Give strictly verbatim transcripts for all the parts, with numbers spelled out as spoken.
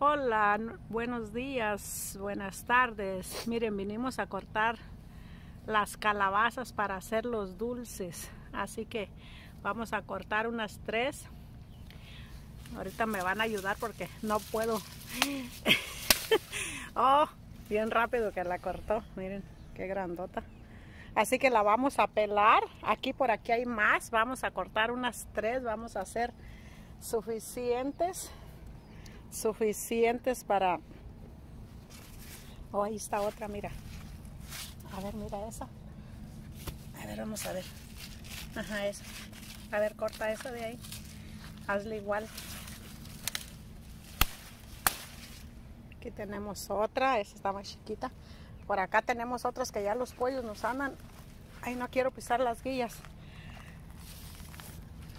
Hola, buenos días, buenas tardes. Miren, vinimos a cortar las calabazas para hacer los dulces. Así que vamos a cortar unas tres. Ahorita me van a ayudar porque no puedo. Oh, bien rápido que la cortó. Miren, qué grandota. Así que la vamos a pelar. Aquí por aquí hay más. Vamos a cortar unas tres. Vamos a hacer suficientes. suficientes para... Oh, ahí está otra, mira, a ver, mira esa, a ver, vamos a ver, ajá, esa, a ver, corta esa de ahí, hazle igual. Aquí tenemos otra, esa está más chiquita. Por acá tenemos otras que ya los pollos nos andan. Ay, no quiero pisar las guías.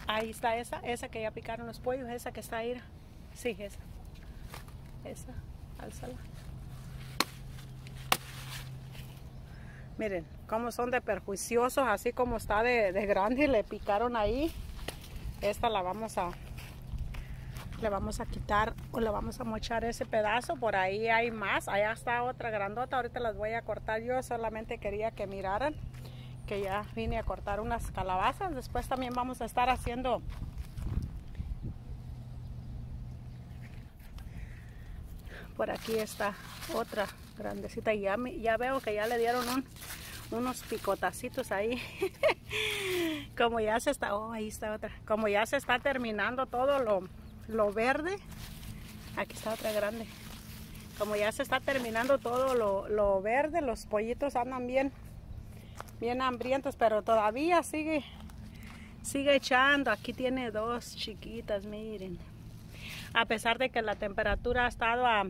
Ahí está esa, esa que ya picaron los pollos, esa que está ahí, sí, esa. Esa, álzala. Miren cómo son de perjuiciosos, así como está de, de grande, le picaron ahí. Esta la vamos a, le vamos a quitar o le vamos a mochar ese pedazo. Por ahí hay más, allá está otra grandota, ahorita las voy a cortar yo. Solamente quería que miraran que ya vine a cortar unas calabazas. Después también vamos a estar haciendo... Por aquí está otra grandecita. Ya, ya veo que ya le dieron un, unos picotacitos ahí. Como ya se está... Oh, ahí está otra. Como ya se está terminando todo lo, lo verde. Aquí está otra grande. Como ya se está terminando todo lo, lo verde, los pollitos andan bien, bien hambrientos, pero todavía sigue, sigue echando. Aquí tiene dos chiquitas, miren. A pesar de que la temperatura ha estado a...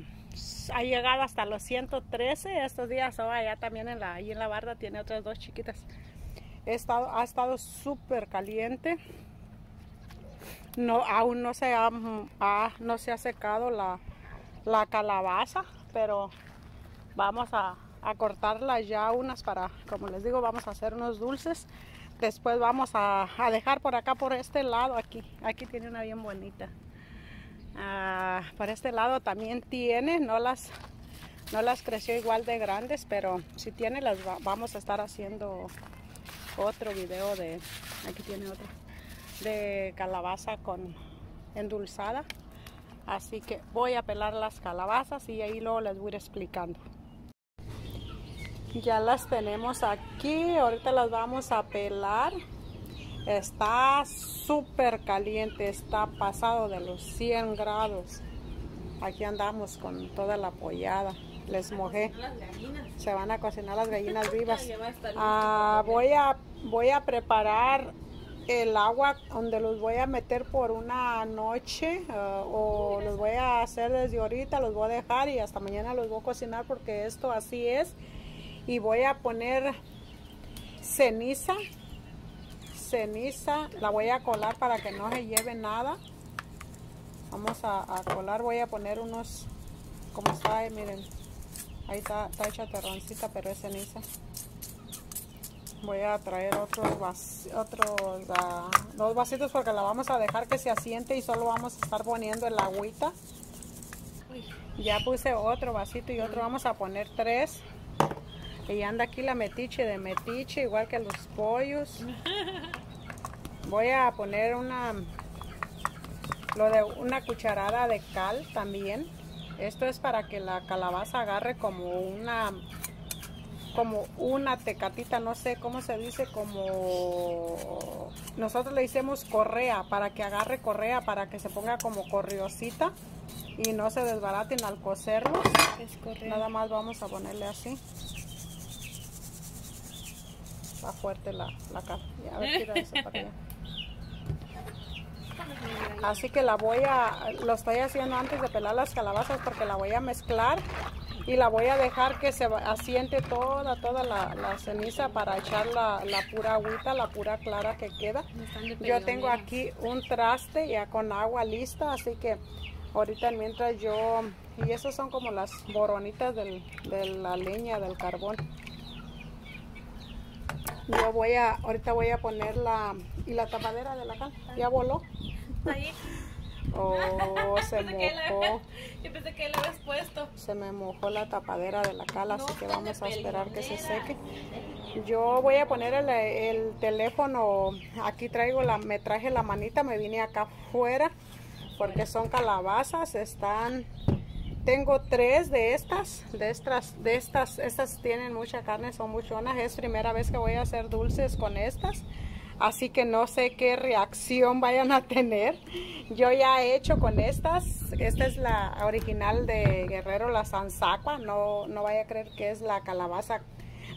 ha llegado hasta los ciento trece estos días. Oh, allá también en la, ahí en la barda tiene otras dos chiquitas. He estado, ha estado súper caliente. No, aún no se ha, ha, no se ha secado la, la calabaza, pero vamos a, a cortarla ya unas para, como les digo, vamos a hacer unos dulces. Después vamos a, a dejar por acá, por este lado, aquí. Aquí tiene una bien bonita. Ah, para este lado también tiene, no las, no las creció igual de grandes, pero si tiene las va, vamos a estar haciendo otro video de, aquí tiene otra, de calabaza con endulzada. Así que voy a pelar las calabazas y ahí luego les voy a ir explicando. Ya las tenemos aquí, ahorita las vamos a pelar. Está súper caliente, está pasado de los cien grados. Aquí andamos con toda la pollada. Les mojé. Se van a cocinar las gallinas vivas. Ah, voy a, voy a preparar el agua donde los voy a meter por una noche. Uh, o los voy a hacer desde ahorita, los voy a dejar y hasta mañana los voy a cocinar porque esto así es. Y voy a poner ceniza. ceniza, la voy a colar para que no se lleve nada. Vamos a, a colar, voy a poner unos, como está, miren, ahí está, está hecha terroncita, pero es ceniza. Voy a traer otros, vas, otros uh, dos vasitos porque la vamos a dejar que se asiente y solo vamos a estar poniendo el agüita. Ya puse otro vasito y otro, vamos a poner tres. Y anda aquí la metiche de metiche, igual que los pollos. Voy a poner una, lo de una cucharada de cal también. Esto es para que la calabaza agarre como una, como una tecatita, no sé cómo se dice, como nosotros le hicimos correa, para que agarre correa, para que se ponga como corriosita y no se desbaraten al cocerlo. Nada más vamos a ponerle así. Está fuerte la, la cara. A ver, tira eso para allá. Así que la voy a, lo estoy haciendo antes de pelar las calabazas porque la voy a mezclar y la voy a dejar que se asiente toda, toda la, la ceniza para echar la, la pura agüita, la pura clara que queda. Yo tengo aquí un traste ya con agua lista, así que ahorita mientras yo, y esas son como las boronitas del, de la leña, del carbón. Yo voy a, ahorita voy a poner la, y la tapadera de la cal, ya voló. Oh, se mojó. Yo pensé que lo habías puesto. Se me mojó la tapadera de la cala, no, así que vamos a esperar que se seque. Yo voy a poner el, el teléfono. Aquí traigo la, me traje la manita, me vine acá afuera porque son calabazas, están. Tengo tres de estas, de estas, de estas, estas tienen mucha carne, son muchonas. Es primera vez que voy a hacer dulces con estas, así que no sé qué reacción vayan a tener. Yo ya he hecho con estas, esta es la original de Guerrero, la Sanzacua, no, no vaya a creer que es la calabaza,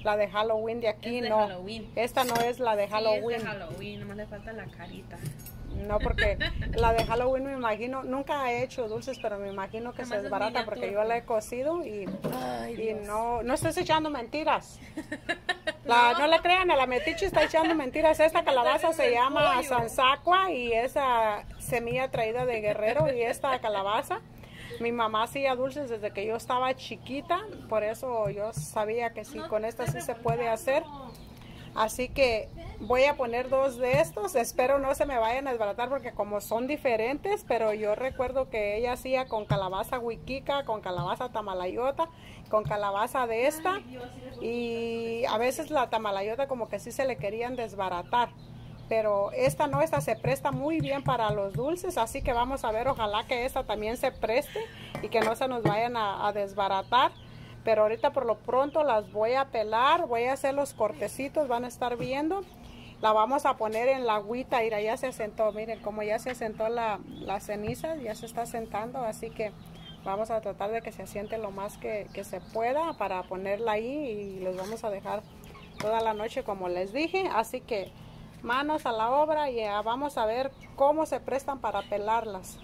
la de Halloween de aquí, es de no. Halloween. Esta no es la de Halloween. Sí, es de Halloween, nomás le falta la carita. No, porque la de Halloween me imagino, nunca he hecho dulces, pero me imagino que se desbarata porque yo la he cocido y, ay, y no, no estás echando mentiras. La, no. no le crean, a la metiche está echando mentiras. Esta calabaza se llama Sanzacua y esa semilla traída de Guerrero, y esta calabaza. Mi mamá hacía dulces desde que yo estaba chiquita, por eso yo sabía que sí, con esta sí se puede hacer. Así que voy a poner dos de estos, espero no se me vayan a desbaratar porque como son diferentes, pero yo recuerdo que ella hacía con calabaza huiquica, con calabaza tamalayota, con calabaza de esta, y a veces la tamalayota como que sí se le querían desbaratar, pero esta no, esta se presta muy bien para los dulces, así que vamos a ver, ojalá que esta también se preste y que no se nos vayan a, a desbaratar. Pero ahorita por lo pronto las voy a pelar, voy a hacer los cortecitos, van a estar viendo. La vamos a poner en la agüita, mira, ya se sentó, miren como ya se sentó la, la ceniza, ya se está sentando. Así que vamos a tratar de que se asiente lo más que, que se pueda para ponerla ahí, y los vamos a dejar toda la noche como les dije. Así que manos a la obra y ya vamos a ver cómo se prestan para pelarlas.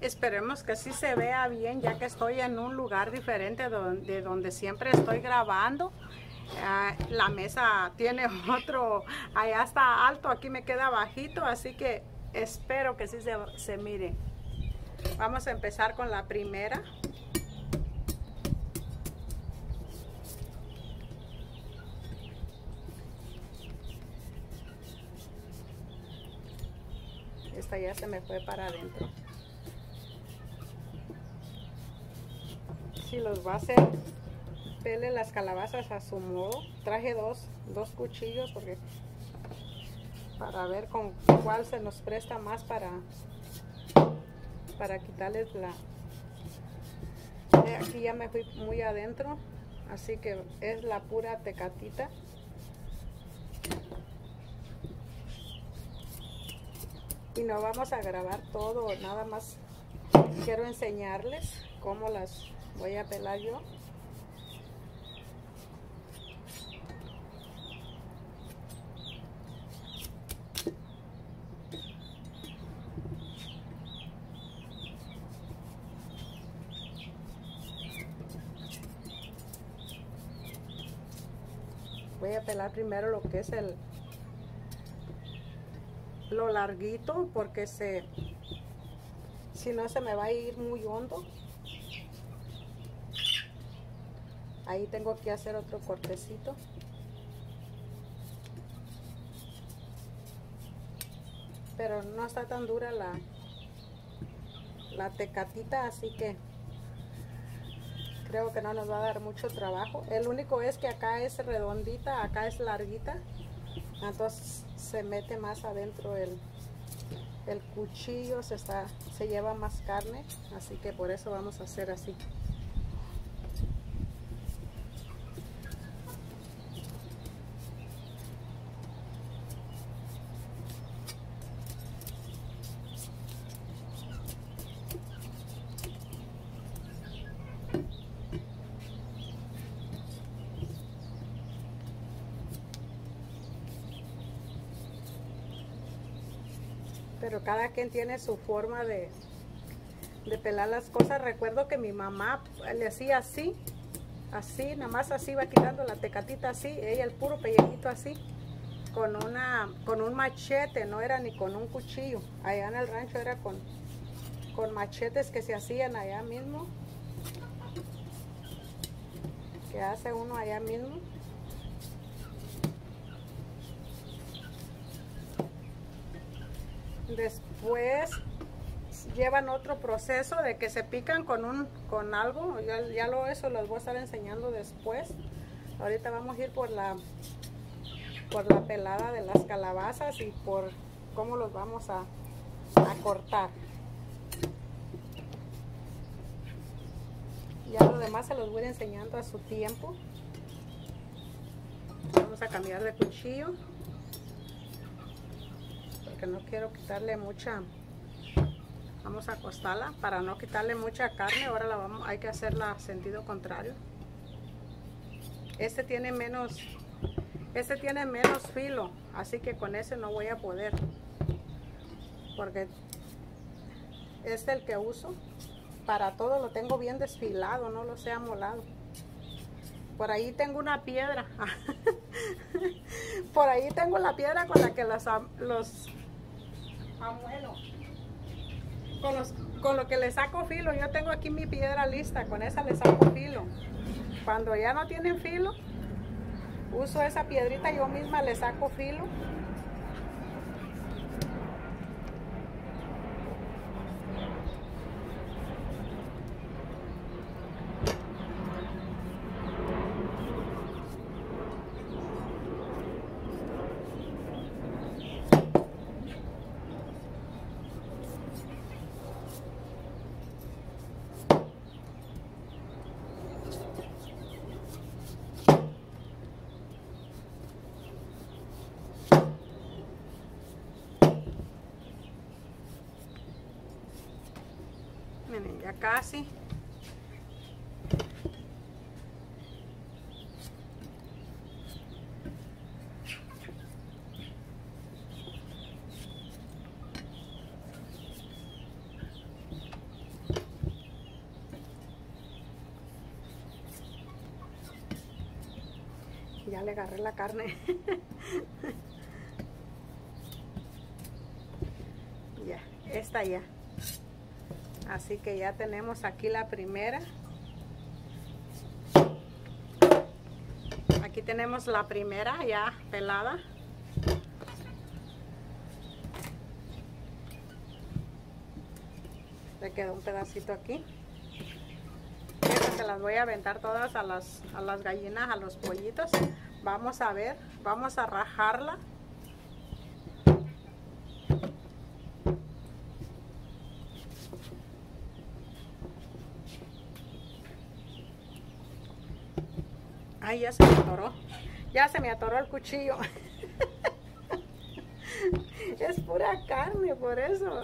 Esperemos que sí se vea bien, ya que estoy en un lugar diferente de donde, donde siempre estoy grabando. Uh, la mesa tiene otro, allá está alto, aquí me queda bajito, así que espero que sí se, se mire. Vamos a empezar con la primera. Esta ya se me fue para adentro. Si los va a hacer, pele las calabazas a su modo. Traje dos, dos cuchillos porque para ver con cuál se nos presta más para para quitarles la. Aquí ya me fui muy adentro, así que es la pura tecatita. Y no vamos a grabar todo, nada más quiero enseñarles cómo las voy a pelar yo. Voy a pelar primero lo que es el lo larguito porque se si no se me va a ir muy hondo. Ahí tengo que hacer otro cortecito. Pero no está tan dura la, la tecatita, así que creo que no nos va a dar mucho trabajo. El único es que acá es redondita, acá es larguita. Entonces se mete más adentro el, el cuchillo, se, está, se lleva más carne, así que por eso vamos a hacer así. Pero cada quien tiene su forma de, de pelar las cosas. Recuerdo que mi mamá le hacía así, así, nada más así, va quitando la tecatita así, ella el puro pellejito así, con, una, con un machete, no era ni con un cuchillo. Allá en el rancho era con, con machetes que se hacían allá mismo, que hace uno allá mismo. Después llevan otro proceso de que se pican con un con algo. Ya, ya lo eso los voy a estar enseñando después. Ahorita vamos a ir por la por la pelada de las calabazas y por cómo los vamos a, a cortar. Ya lo demás se los voy a ir enseñando a su tiempo. Vamos a cambiar de cuchillo, porque no quiero quitarle mucha. Vamos a acostarla para no quitarle mucha carne. Ahora la vamos, hay que hacerla sentido contrario. Este tiene menos, este tiene menos filo, así que con ese no voy a poder, porque este el que uso para todo lo tengo bien desfilado, no lo sé amolado. Por ahí tengo una piedra. Por ahí tengo la piedra con la que los, los amuelo. Con, los, con lo que le saco filo. Yo tengo aquí mi piedra lista. Con esa le saco filo. Cuando ya no tienen filo, uso esa piedrita. Yo misma le saco filo. Miren, ya casi. Ya le agarré la carne. Ya, esta ya. Así que ya tenemos aquí la primera. Aquí tenemos la primera ya pelada. Le quedó un pedacito aquí. Estas se las voy a aventar todas a las, a las gallinas, a los pollitos. Vamos a ver, vamos a rajarla. Ay, ya se me atoró. Ya se me atoró el cuchillo. Es pura carne, por eso.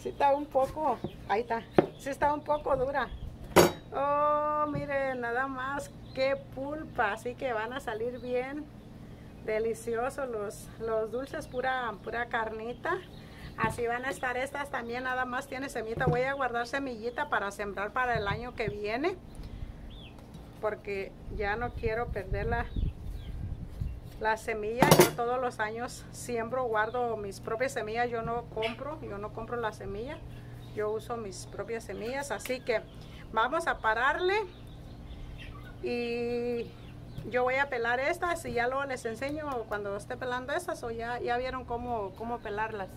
Sí está un poco... Ahí está. Sí está un poco dura. Oh, miren, nada más. Qué pulpa. Así que van a salir bien deliciosos los, los dulces. Pura, pura carnita. Así van a estar estas también, nada más tiene semillita. Voy a guardar semillita para sembrar para el año que viene, porque ya no quiero perder la, la semilla. Yo todos los años siembro, guardo mis propias semillas. Yo no compro, yo no compro la semilla. Yo uso mis propias semillas. Así que vamos a pararle y yo voy a pelar estas y ya luego les enseño cuando esté pelando estas, o ya, ya vieron cómo, cómo pelarlas.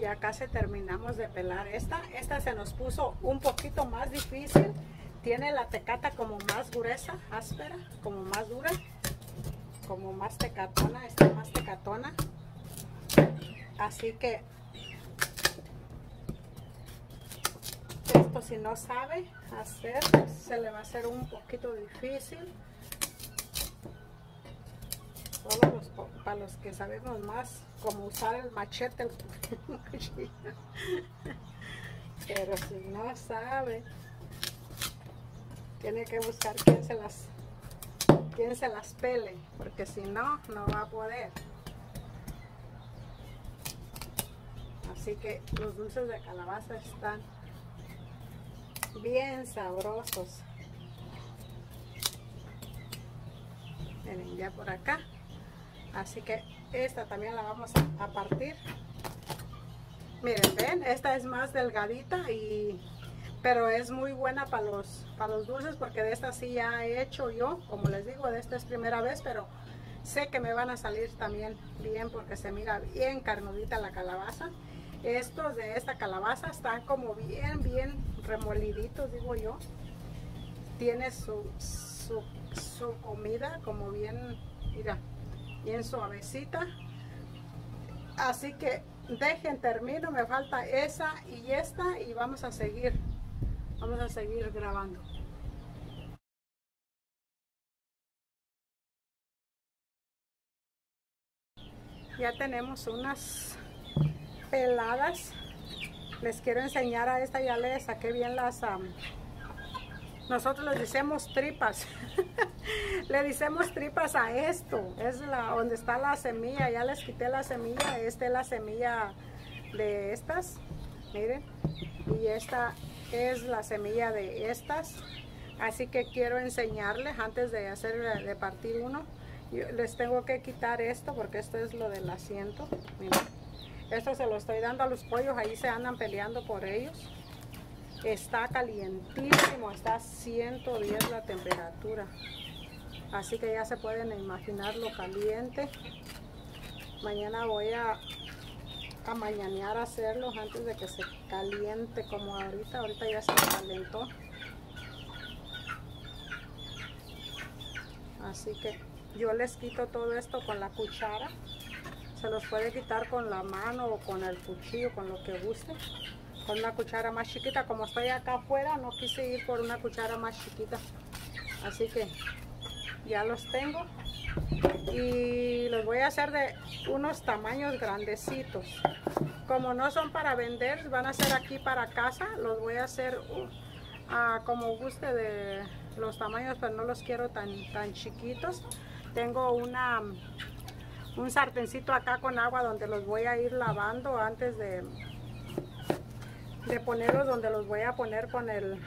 Ya casi terminamos de pelar esta. Esta se nos puso un poquito más difícil. Tiene la tecata como más gruesa, áspera, como más dura, como más tecatona, está más tecatona. Así que esto, si no sabe hacer, se le va a hacer un poquito difícil. Solo los, para los que sabemos más cómo usar el machete, el cuchillo. Pero si no sabe, tiene que buscar quién se las quién se las pele, porque si no, no va a poder. Así que los dulces de calabaza están bien sabrosos. Miren, ya por acá. Así que esta también la vamos a, a partir. Miren, ven, esta es más delgadita y... pero es muy buena para los, para los dulces, porque de esta sí ya he hecho yo, como les digo, de esta es primera vez, pero sé que me van a salir también bien porque se mira bien carnudita la calabaza. Estos de esta calabaza están como bien, bien remoliditos, digo yo. Tiene su, su, su comida como bien, mira, bien suavecita. Así que dejen, termino, me falta esa y esta y vamos a seguir. Vamos a seguir grabando. Ya tenemos unas peladas. Les quiero enseñar a esta, ya le saqué bien las... Um, nosotros les decimos tripas. Le decimos tripas a esto. Es la, donde está la semilla. Ya les quité la semilla. Esta es la semilla de estas. Miren. Y esta... es la semilla de estas. Así que quiero enseñarles antes de hacer de partir uno. Yo les tengo que quitar esto porque esto es lo del asiento. Miren, esto se lo estoy dando a los pollos, ahí se andan peleando por ellos. Está calientísimo, está a ciento diez la temperatura, así que ya se pueden imaginar lo caliente. Mañana voy a a mañanear hacerlos antes de que se caliente como ahorita. Ahorita ya se calentó, así que yo les quito todo esto con la cuchara. Se los puede quitar con la mano o con el cuchillo, con lo que guste, con una cuchara más chiquita. Como estoy acá afuera, no quise ir por una cuchara más chiquita, así que ya los tengo. Y los voy a hacer de unos tamaños grandecitos. Como no son para vender, van a ser aquí para casa. Los voy a hacer uh, uh, como guste de los tamaños, pero no los quiero tan, tan chiquitos. Tengo una, un sartencito acá con agua donde los voy a ir lavando antes de, de ponerlos, donde los voy a poner con el,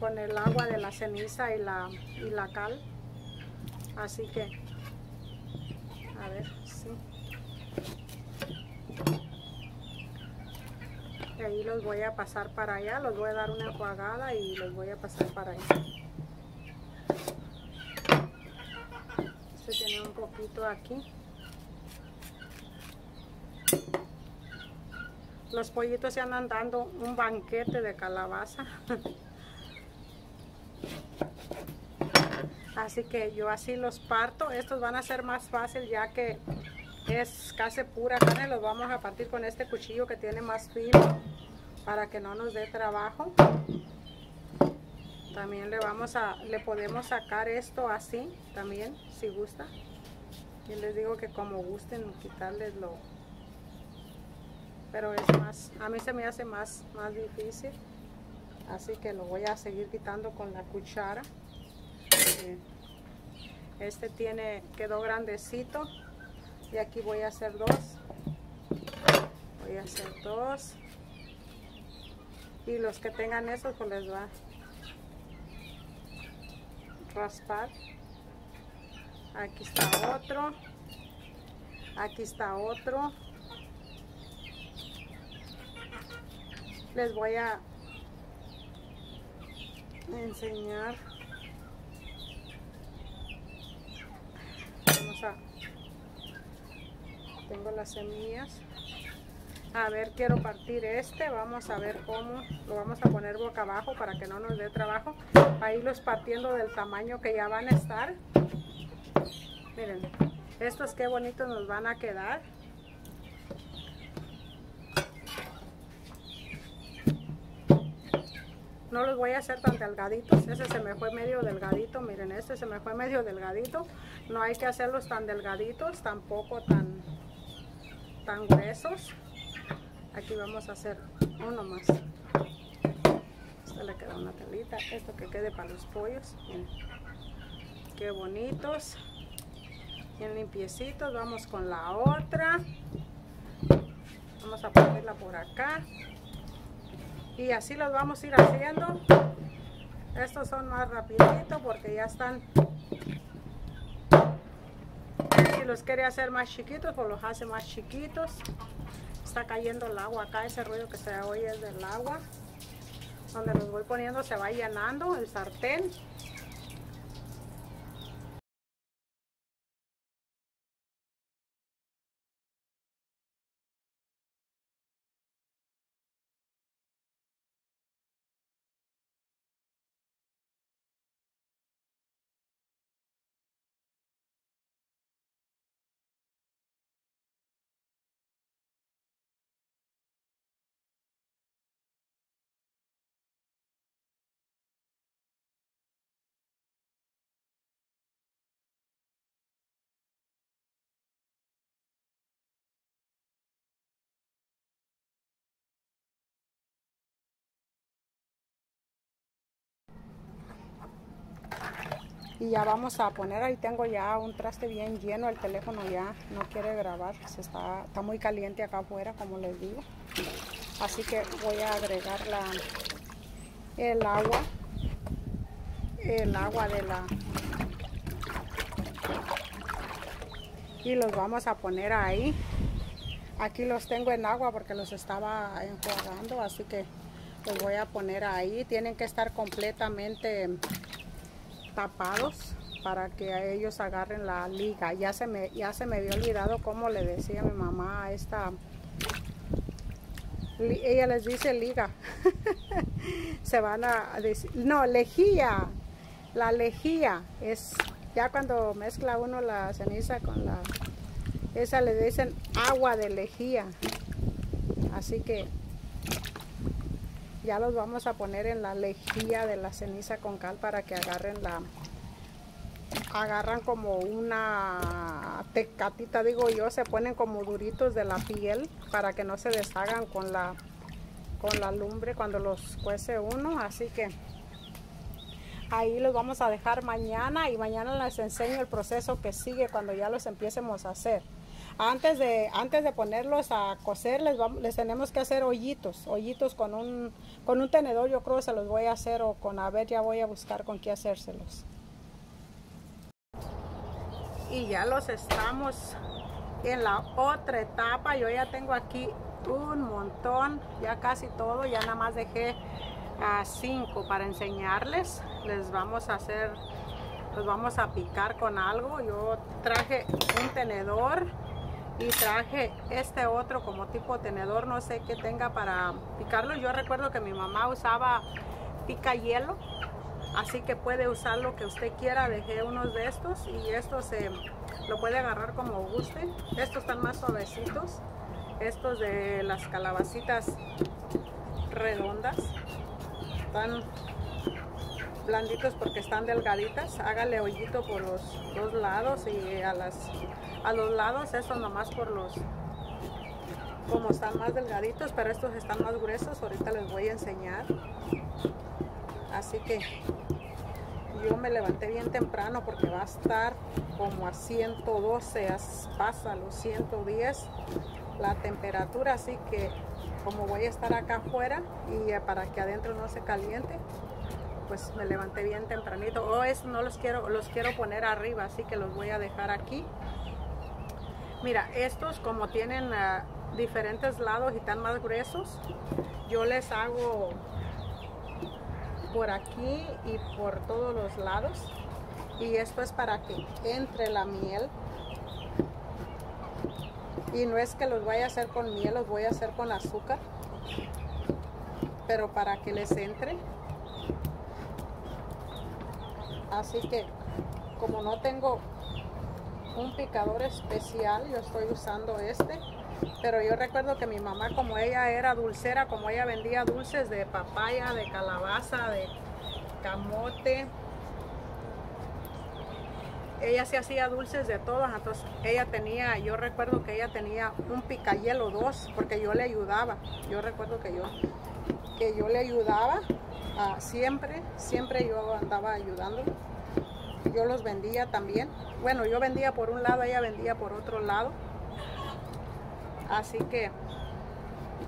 con el agua de la ceniza y la, y la cal. Así que, a ver, sí. Y ahí los voy a pasar para allá, los voy a dar una enjuagada y los voy a pasar para allá. Este tiene un poquito aquí. Los pollitos se andan dando un banquete de calabaza. Así que yo así los parto. Estos van a ser más fácil ya que es casi pura carne. Los vamos a partir con este cuchillo que tiene más filo para que no nos dé trabajo. También le vamos a, le podemos sacar esto así también si gusta. Yo les digo que como gusten quitarles lo, pero es más, a mí se me hace más, más difícil. Así que lo voy a seguir quitando con la cuchara. Este tiene, quedó grandecito y aquí voy a hacer dos, voy a hacer dos y los que tengan esos pues les va a raspar. Aquí está otro, aquí está otro. Les voy a enseñar. A Tengo las semillas. A ver, quiero partir este. Vamos a ver cómo lo vamos a poner boca abajo para que no nos dé trabajo. Ahí los partiendo del tamaño que ya van a estar. Miren, estos qué bonitos nos van a quedar. No los voy a hacer tan delgaditos. Ese se me fue medio delgadito. Miren, este se me fue medio delgadito. No hay que hacerlos tan delgaditos, tampoco tan, tan gruesos. Aquí vamos a hacer uno más. Esta le queda una telita. Esto que quede para los pollos. Miren, qué bonitos. Bien limpiecitos. Vamos con la otra. Vamos a ponerla por acá. Y así los vamos a ir haciendo. Estos son más rapidito porque ya están. Si los quiere hacer más chiquitos, pues los hace más chiquitos. Está cayendo el agua acá. Ese ruido que se oye es del agua. Donde los voy poniendo se va llenando el sartén. Y ya vamos a poner, ahí tengo ya un traste bien lleno, el teléfono ya no quiere grabar, se está, está muy caliente acá afuera, como les digo. Así que voy a agregar la, el agua, el agua de la... Y los vamos a poner ahí. Aquí los tengo en agua porque los estaba enjuagando, así que los voy a poner ahí. Tienen que estar completamente tapados para que ellos agarren la liga. Ya se me, ya se me había olvidado cómo le decía mi mamá a esta, ella les dice liga. Se van a decir, no, lejía, la lejía es ya cuando mezcla uno la ceniza con la, esa le dicen agua de lejía. Así que ya los vamos a poner en la lejía de la ceniza con cal para que agarren la, agarran como una tecatita, digo yo, se ponen como duritos de la piel para que no se deshagan con la, con la lumbre cuando los cuece uno. Así que ahí los vamos a dejar mañana y mañana les enseño el proceso que sigue cuando ya los empiecemos a hacer. Antes de, antes de ponerlos a cocer, les, vamos, les tenemos que hacer hoyitos, hoyitos con un, con un tenedor, yo creo que se los voy a hacer, o con, a ver, ya voy a buscar con qué hacérselos. Y ya los estamos en la otra etapa. Yo ya tengo aquí un montón, ya casi todo, ya nada más dejé a cinco para enseñarles. Les vamos a hacer, los vamos a picar con algo. Yo traje un tenedor y traje este otro como tipo tenedor, no sé qué tenga para picarlo. Yo recuerdo que mi mamá usaba pica hielo, así que puede usar lo que usted quiera. Dejé unos de estos y estos se lo puede agarrar como guste. Estos están más suavecitos, estos de las calabacitas redondas, están blanditos porque están delgaditas. Hágale hoyito por los dos lados y a las a los lados, estos nomás por los, como están más delgaditos, pero estos están más gruesos, ahorita les voy a enseñar. Así que yo me levanté bien temprano porque va a estar como a ciento doce, pasa los ciento diez la temperatura, así que como voy a estar acá afuera y para que adentro no se caliente, pues me levanté bien tempranito. Oh, es, no los quiero, los quiero poner arriba, así que los voy a dejar aquí. Mira, estos como tienen uh, diferentes lados y están más gruesos, yo les hago por aquí y por todos los lados. Y esto es para que entre la miel. Y no es que los vaya a hacer con miel, los voy a hacer con azúcar, pero para que les entre. Así que como no tengo un picador especial, yo estoy usando este. Pero yo recuerdo que mi mamá, como ella era dulcera, como ella vendía dulces de papaya, de calabaza, de camote, ella se hacía dulces de todas. Entonces ella tenía, yo recuerdo que ella tenía un picayelo dos, porque yo le ayudaba. Yo recuerdo que yo, que yo le ayudaba, uh, siempre, siempre yo andaba ayudando. Yo los vendía también. Bueno, yo vendía por un lado, ella vendía por otro lado. Así que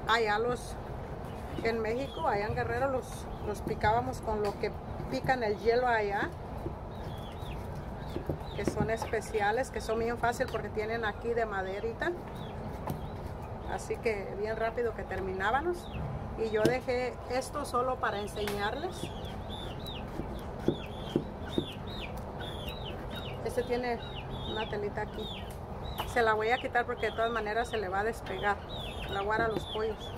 allá los, en México, allá en Guerrero, los, los picábamos con lo que pican el hielo allá, que son especiales, que son bien fácil porque tienen aquí de maderita. Así que bien rápido que terminábamos. Y yo dejé esto solo para enseñarles. Este tiene una telita aquí. Se la voy a quitar porque de todas maneras se le va a despegar la guara a los pollos.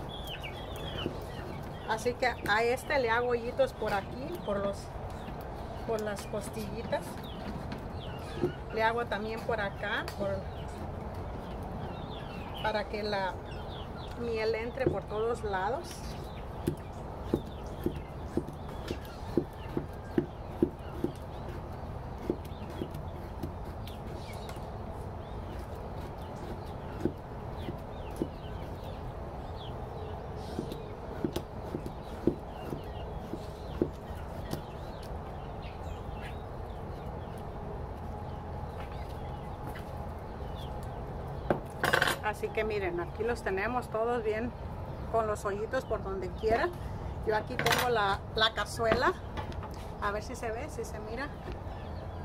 Así que a este le hago hoyitos por aquí, por, los, por las costillitas. Le hago también por acá, por, para que la miel entre por todos lados. Así que miren, aquí los tenemos todos bien con los hoyitos por donde quiera. Yo aquí tengo la, la cazuela. A ver si se ve, si se mira.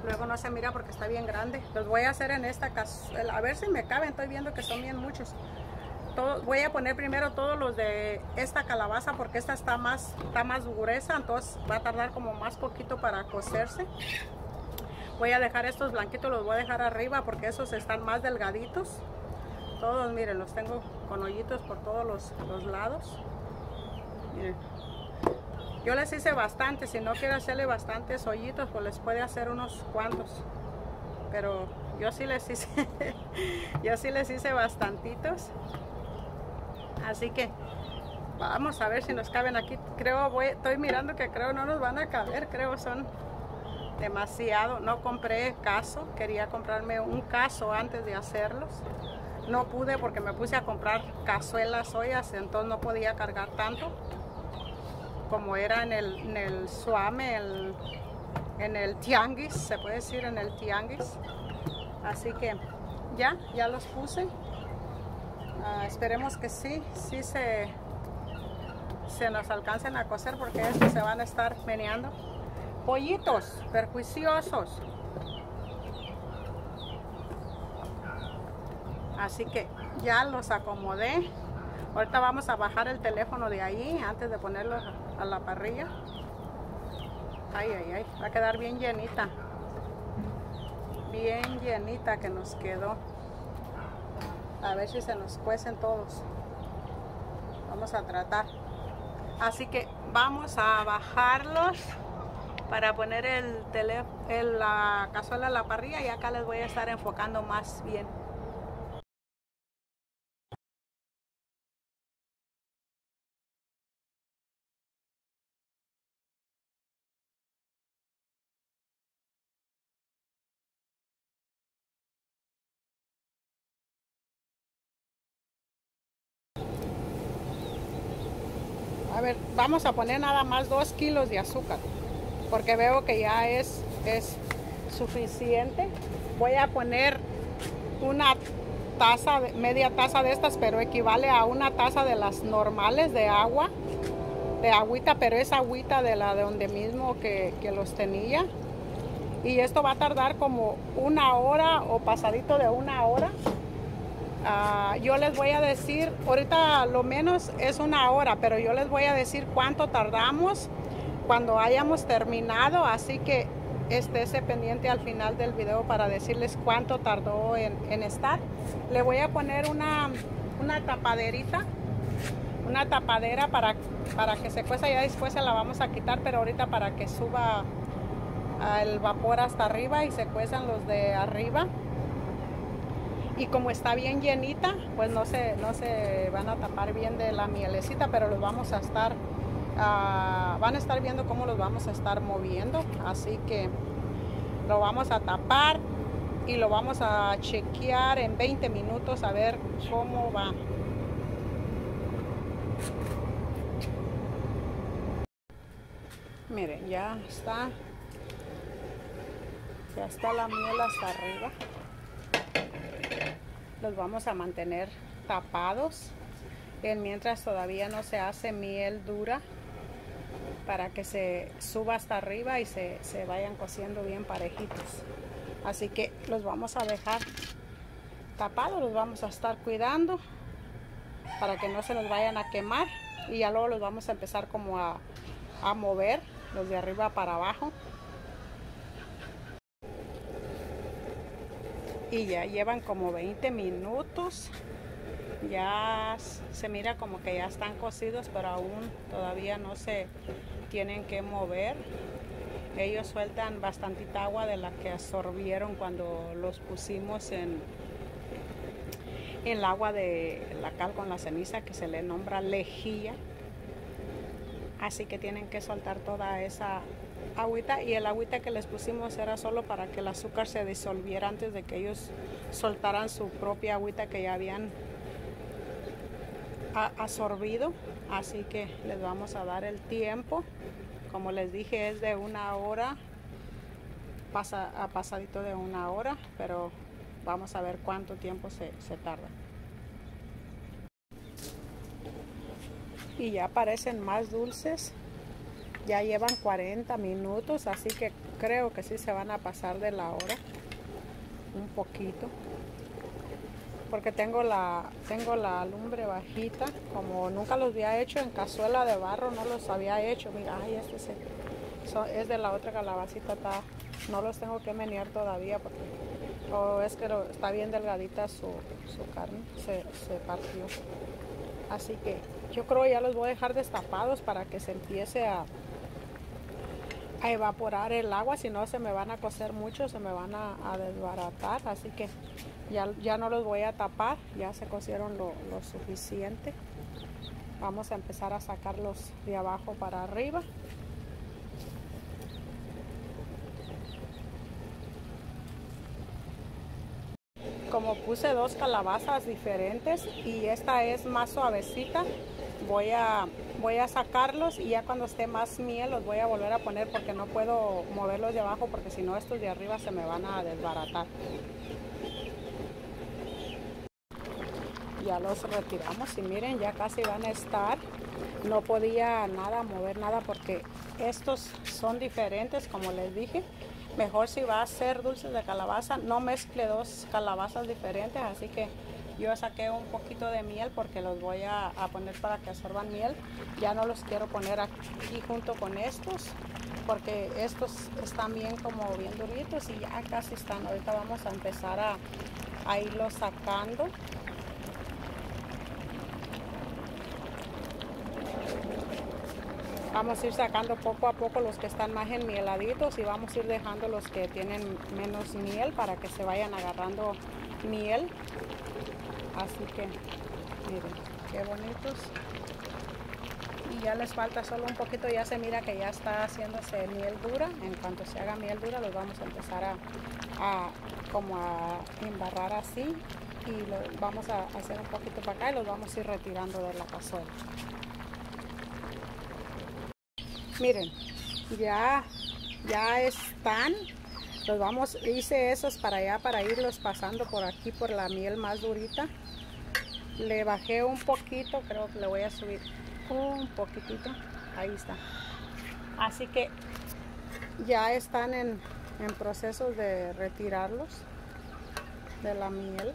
Luego no se mira porque está bien grande. Los voy a hacer en esta cazuela. A ver si me caben, estoy viendo que son bien muchos. Todo, voy a poner primero todos los de esta calabaza porque esta está más, está más gruesa. Entonces va a tardar como más poquito para cocerse. Voy a dejar estos blanquitos, los voy a dejar arriba porque esos están más delgaditos. Todos, miren, los tengo con hoyitos por todos los, los lados. Miren. Yo les hice bastante. Si no quiere hacerle bastantes hoyitos, pues les puede hacer unos cuantos. Pero yo sí les hice, yo sí les hice bastantitos. Así que vamos a ver si nos caben aquí. Creo, voy, estoy mirando que creo no nos van a caber. Creo son demasiado. No compré caso. Quería comprarme un caso antes de hacerlos. No pude porque me puse a comprar cazuelas, ollas, entonces no podía cargar tanto como era en el, en el suame, el, en el tianguis, se puede decir, en el tianguis. Así que ya, ya los puse. Uh, esperemos que sí, sí se, se nos alcancen a cocer porque estos se van a estar meneando. Pollitos perjuiciosos. Así que ya los acomodé. Ahorita vamos a bajar el teléfono de ahí antes de ponerlo a la parrilla. Ay, ay, ay. Va a quedar bien llenita. Bien llenita que nos quedó. A ver si se nos cuecen todos. Vamos a tratar. Así que vamos a bajarlos para poner el teléfono, el, la cazuela a la parrilla, y acá les voy a estar enfocando más bien. A ver, vamos a poner nada más dos kilos de azúcar, porque veo que ya es, es suficiente. Voy a poner una taza, media taza de estas, pero equivale a una taza de las normales de agua, de agüita, pero es agüita de la de donde mismo que, que los tenía. Y esto va a tardar como una hora o pasadito de una hora. Uh, yo les voy a decir, ahorita lo menos es una hora, pero yo les voy a decir cuánto tardamos cuando hayamos terminado. Así que esté ese pendiente al final del video para decirles cuánto tardó en, en estar. Le voy a poner una, una tapaderita, una tapadera para, para que se cueza. Ya después se la vamos a quitar, pero ahorita para que suba el vapor hasta arriba y se cuezan los de arriba. Y como está bien llenita, pues no se, no se van a tapar bien de la mielecita, pero los vamos a estar, uh, van a estar viendo cómo los vamos a estar moviendo. Así que lo vamos a tapar y lo vamos a chequear en veinte minutos a ver cómo va. Miren, ya está, ya está la miel hasta arriba. Los vamos a mantener tapados en mientras todavía no se hace miel dura, para que se suba hasta arriba y se, se vayan cociendo bien parejitos. Así que los vamos a dejar tapados, los vamos a estar cuidando para que no se los vayan a quemar, y ya luego los vamos a empezar como a, a mover los de arriba para abajo. Y ya llevan como veinte minutos, ya se mira como que ya están cocidos, pero aún todavía no se tienen que mover. Ellos sueltan bastantita agua de la que absorbieron cuando los pusimos en, en el agua de la cal con la ceniza, que se le nombra lejía. Así que tienen que soltar toda esa agüita, y el agüita que les pusimos era solo para que el azúcar se disolviera antes de que ellos soltaran su propia agüita que ya habían absorbido. Así que les vamos a dar el tiempo, como les dije, es de una hora pasa, a pasadito de una hora, pero vamos a ver cuánto tiempo se, se tarda. Y ya parecen más dulces. Ya llevan cuarenta minutos, así que creo que sí se van a pasar de la hora un poquito, porque tengo la, tengo la lumbre bajita. Como nunca los había hecho en cazuela de barro, no los había hecho. Mira, ay, este es, el, so, es de la otra calabacita, está, no los tengo que menear todavía, porque oh, es que lo, está bien delgadita su, su carne, se, se partió. Así que yo creo ya los voy a dejar destapados para que se empiece a... a evaporar el agua, si no se me van a cocer mucho, se me van a, a desbaratar. Así que ya, ya no los voy a tapar, ya se cocieron lo, lo suficiente. Vamos a empezar a sacarlos de abajo para arriba. Como puse dos calabazas diferentes y esta es más suavecita, voy a voy a sacarlos, y ya cuando esté más miel los voy a volver a poner, porque no puedo moverlos de abajo, porque si no estos de arriba se me van a desbaratar. Ya los retiramos y miren, ya casi van a estar. No podía nada mover nada porque estos son diferentes, como les dije. Mejor si va a hacer dulces de calabaza, no mezcle dos calabazas diferentes. Así que yo saqué un poquito de miel porque los voy a, a poner para que absorban miel. Ya no los quiero poner aquí junto con estos, porque estos están bien como bien duritos y ya casi están. Ahorita vamos a empezar a, a irlos sacando. Vamos a ir sacando poco a poco los que están más enmieladitos, y vamos a ir dejando los que tienen menos miel para que se vayan agarrando miel. Así que miren qué bonitos, y ya les falta solo un poquito. Ya se mira que ya está haciéndose miel dura. En cuanto se haga miel dura los vamos a empezar a, a como a embarrar así, y lo vamos a hacer un poquito para acá y los vamos a ir retirando de la cazuela. Miren, ya ya están. Los vamos, hice esos para allá para irlos pasando por aquí por la miel más durita. Le bajé un poquito, creo que le voy a subir un poquitito. Ahí está. Así que ya están en, en proceso de retirarlos de la miel.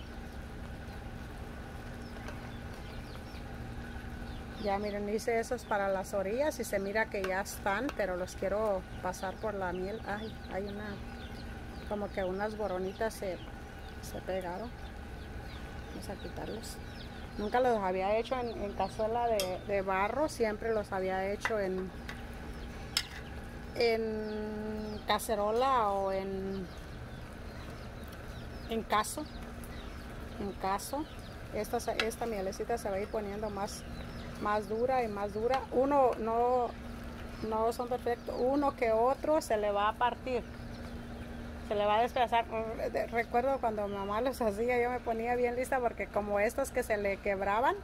Ya miren, hice esos para las orillas y se mira que ya están, pero los quiero pasar por la miel. Ay, hay una, como que unas boronitas se, se pegaron. Vamos a quitarlos. Nunca los había hecho en, en cazuela de, de barro, siempre los había hecho en, en cacerola o en, en cazo. En cazo. Esta, esta mielecita se va a ir poniendo más, más dura y más dura. Uno no, no son perfectos. Uno que otro se le va a partir. Se le va a despedazar. Recuerdo cuando mamá los hacía, yo me ponía bien lista porque como estos que se le quebraban,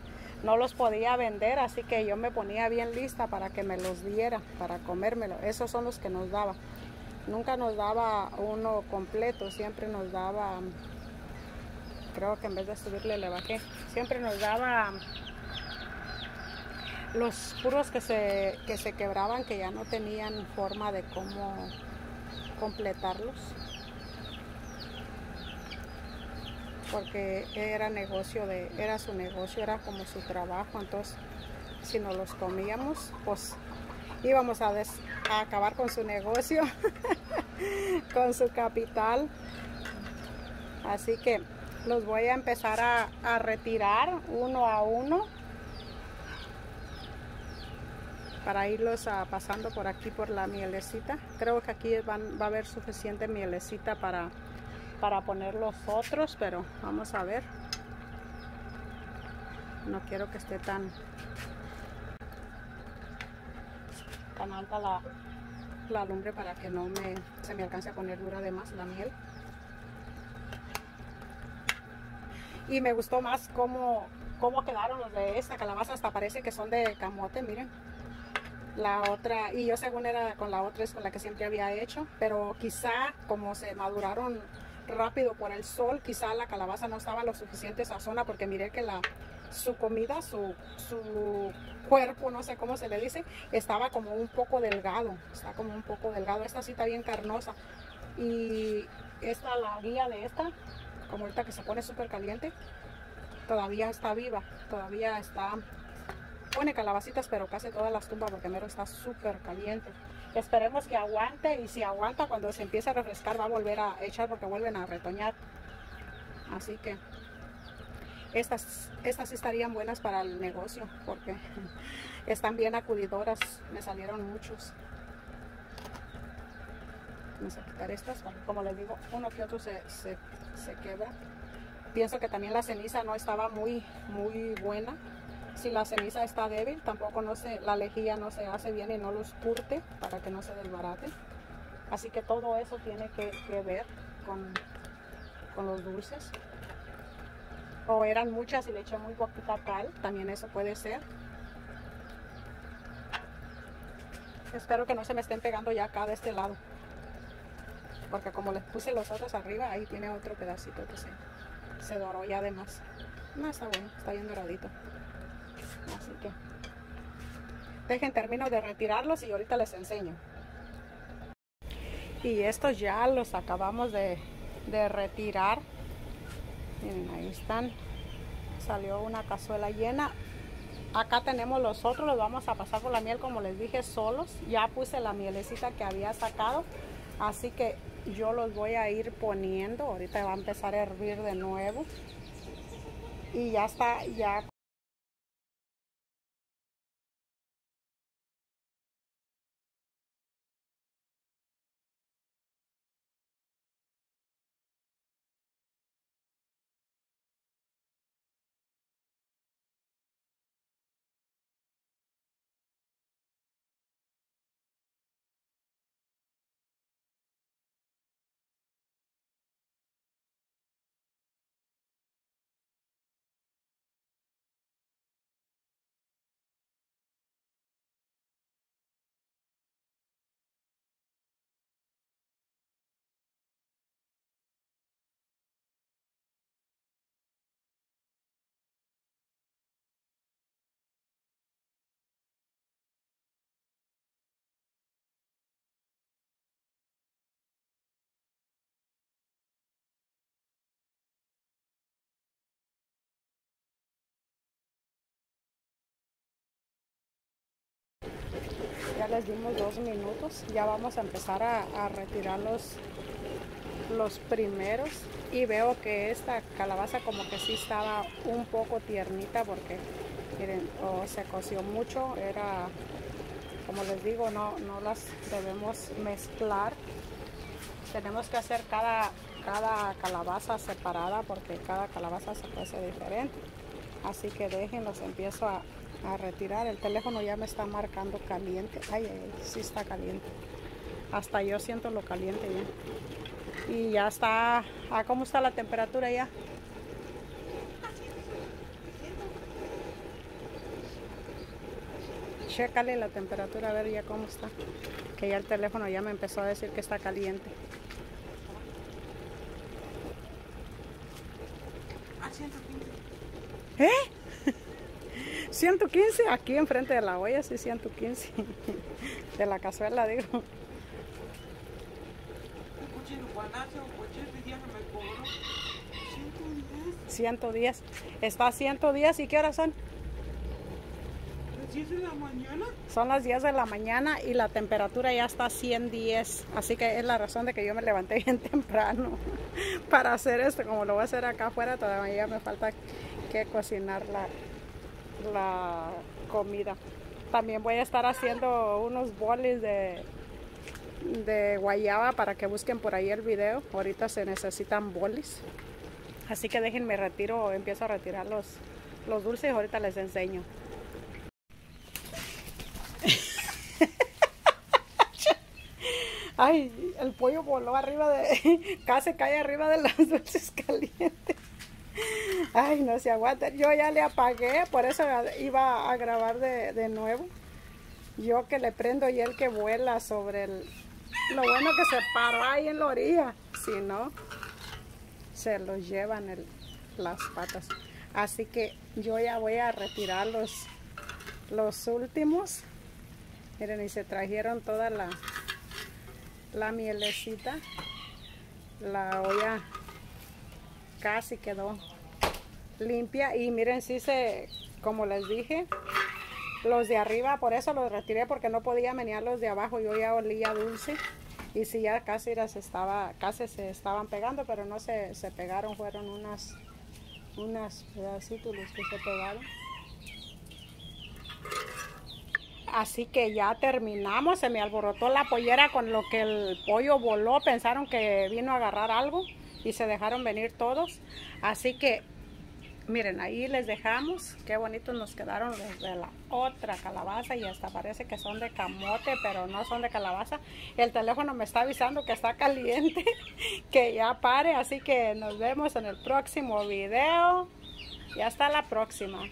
no los podía vender. Así que yo me ponía bien lista para que me los diera, para comérmelo. Esos son los que nos daba. Nunca nos daba uno completo. Siempre nos daba... Creo que en vez de subirle le bajé. Siempre nos daba los puros que se, que se quebraban, que ya no tenían forma de cómo completarlos. Porque era negocio de, era su negocio, era como su trabajo. Entonces, si no los comíamos, pues íbamos a, des, a acabar con su negocio, con su capital. Así que los voy a empezar a, a retirar uno a uno para irlos a, pasando por aquí por la mielecita. Creo que aquí van, va a haber suficiente mielecita para, para poner los otros, pero vamos a ver. No quiero que esté tan, tan alta la, la lumbre para que no me, se me alcance a poner dura de más la miel. Y me gustó más cómo, cómo quedaron los de esta calabaza. Hasta parece que son de camote, miren. La otra, y yo según era con la otra, es con la que siempre había hecho. Pero quizá, como se maduraron rápido por el sol, quizá la calabaza no estaba lo suficiente sazona. Porque miré que la, su comida, su, su cuerpo, no sé cómo se le dice, estaba como un poco delgado. Está como un poco delgado. Esta sí está bien carnosa. Y esta, la guía de esta... como ahorita que se pone súper caliente, todavía está viva, todavía está, pone calabacitas, pero casi todas las tumba porque mero está súper caliente. Esperemos que aguante, y si aguanta, cuando se empiece a refrescar va a volver a echar porque vuelven a retoñar. Así que estas, estas sí estarían buenas para el negocio porque están bien acudidoras, me salieron muchos. Vamos a quitar estas, como les digo, uno que otro se, se, se quebra. Pienso que también la ceniza no estaba muy, muy buena. Si la ceniza está débil, tampoco no se, la lejía no se hace bien y no los curte para que no se desbarate. Así que todo eso tiene que, que ver con, con los dulces. O eran muchas y le eché muy poquita cal, también eso puede ser. Espero que no se me estén pegando ya acá de este lado, porque como les puse los otros arriba, ahí tiene otro pedacito que se, se doró ya de más. No, está bueno, está bien doradito. Así que dejen, termino de retirarlos y ahorita les enseño. Y estos ya los acabamos de, de retirar. Miren, ahí están. Salió una cazuela llena. Acá tenemos los otros, los vamos a pasar por la miel, como les dije, solos. Ya puse la mielecita que había sacado. Así que yo los voy a ir poniendo. Ahorita va a empezar a hervir de nuevo. Y ya está, ya. ya les dimos dos minutos. Ya vamos a empezar a, a retirar los, los primeros. Y veo que esta calabaza como que sí estaba un poco tiernita porque miren, o se coció mucho. Era, como les digo, no, no las debemos mezclar. Tenemos que hacer cada, cada calabaza separada porque cada calabaza se cuece diferente. Así que déjenlos, empiezo a, a retirar. El teléfono ya me está marcando caliente. Ay, ay, sí está caliente. Hasta yo siento lo caliente ya. Y ya está. Ah, ¿cómo está la temperatura ya? Chécale la temperatura a ver ya cómo está. Que ya el teléfono ya me empezó a decir que está caliente. ¿Eh? ciento quince, aquí enfrente de la olla, sí, ciento quince. De la cazuela, digo. ciento diez. Está ciento diez, ¿y qué horas son? Las diez de la mañana. Son las diez de la mañana y la temperatura ya está ciento diez. Así que es la razón de que yo me levanté bien temprano para hacer esto. Como lo voy a hacer acá afuera, todavía me falta que cocinar la, la comida. También voy a estar haciendo unos bolis de, de guayaba para que busquen por ahí el video. Ahorita se necesitan bolis. Así que déjenme retiro, empiezo a retirar los, los dulces y ahorita les enseño. Ay, el pollo voló arriba de, casi cae arriba de los dulces calientes. Ay, no se aguanta. Yo ya le apagué, por eso iba a grabar de, de nuevo. Yo que le prendo y él que vuela sobre el... Lo bueno que se paró ahí en la orilla. Si no, se los llevan el, las patas. Así que yo ya voy a retirar los, los últimos. Miren, y se trajeron toda la, la mielecita. La olla casi quedó limpia y miren, sí se, como les dije, los de arriba, por eso los retiré porque no podía menear los de abajo, yo ya olía dulce y sí ya casi las estaba, casi se estaban pegando, pero no se, se pegaron, fueron unas, unas pedacitos los que se pegaron. Así que ya terminamos, se me alborotó la pollera con lo que el pollo voló, pensaron que vino a agarrar algo y se dejaron venir todos, así que miren, ahí les dejamos. Qué bonitos nos quedaron los de la otra calabaza y hasta parece que son de camote, pero no son de calabaza. El teléfono me está avisando que está caliente, que ya pare. Así que nos vemos en el próximo video y hasta la próxima.